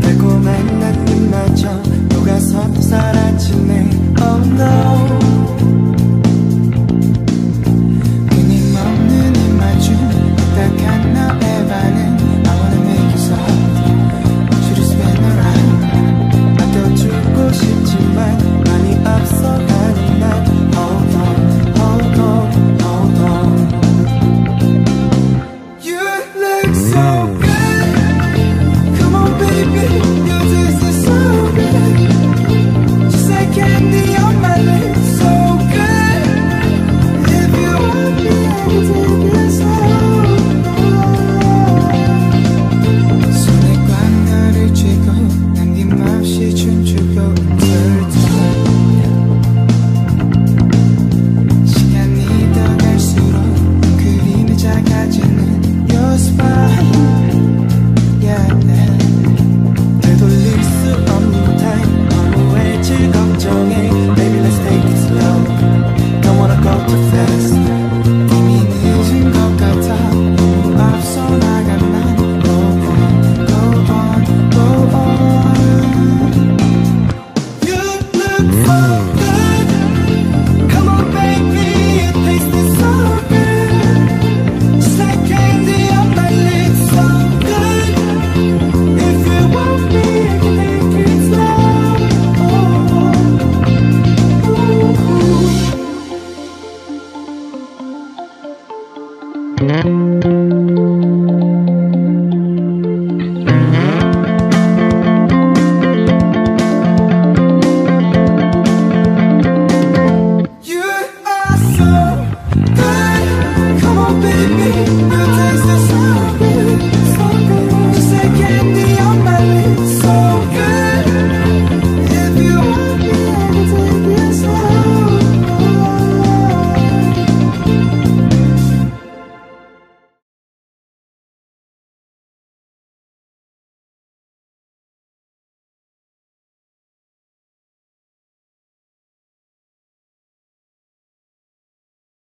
달콤한 난 입마저 녹아서 사라지네 oh no 끊임없는 이 마주 부탁한 너의 반응 I wanna make you soft should you spend your life 맡겨주고 싶지만 많이 앞서가는 난 hold on hold on You are so good. Come on, baby.